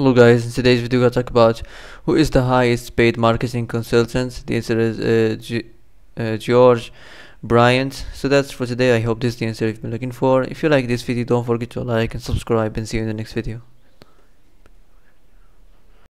Hello guys, in today's video I'll talk about who is the highest paid marketing consultant. The answer is George Bryant. So that's for today. I hope this is the answer you've been looking for. If you like this video, don't forget to like and subscribe, and see you in the next video.